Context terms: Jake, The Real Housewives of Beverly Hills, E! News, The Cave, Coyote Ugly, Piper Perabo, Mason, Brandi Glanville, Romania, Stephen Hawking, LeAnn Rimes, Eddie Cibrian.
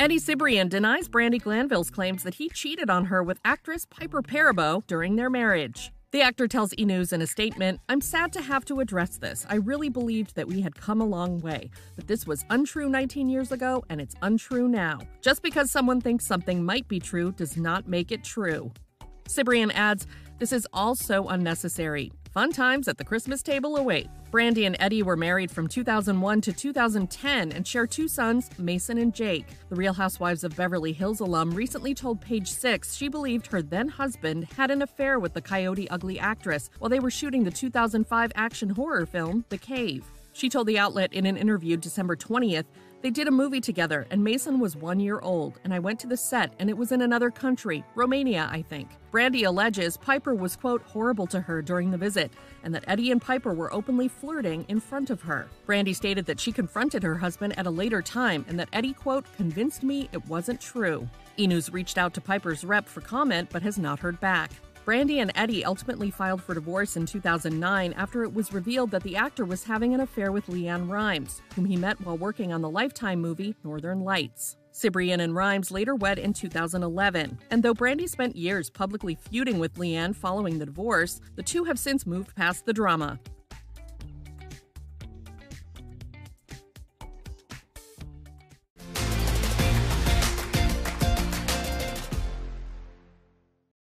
Eddie Cibrian denies Brandi Glanville's claims that he cheated on her with actress Piper Perabo during their marriage. The actor tells E! News in a statement, "I'm sad to have to address this. I really believed that we had come a long way, but this was untrue 19 years ago, and it's untrue now. Just because someone thinks something might be true does not make it true." Cibrian adds, "This is all so unnecessary. Fun times at the Christmas table await." Brandi and Eddie were married from 2001 to 2010 and share two sons, Mason and Jake. The Real Housewives of Beverly Hills alum recently told Page 6 she believed her then-husband had an affair with the Coyote Ugly actress while they were shooting the 2005 action horror film, The Cave. She told the outlet in an interview December 20th, "They did a movie together and Mason was 1 year old, and I went to the set and it was in another country, Romania, I think." Brandi alleges Piper was, quote, horrible to her during the visit, and that Eddie and Piper were openly flirting in front of her. Brandi stated that she confronted her husband at a later time and that Eddie, quote, convinced me it wasn't true. E! News reached out to Piper's rep for comment but has not heard back. Brandi and Eddie ultimately filed for divorce in 2009 after it was revealed that the actor was having an affair with LeAnn Rimes, whom he met while working on the Lifetime movie Northern Lights. Cibrian and Rimes later wed in 2011, and though Brandi spent years publicly feuding with LeAnn following the divorce, the two have since moved past the drama.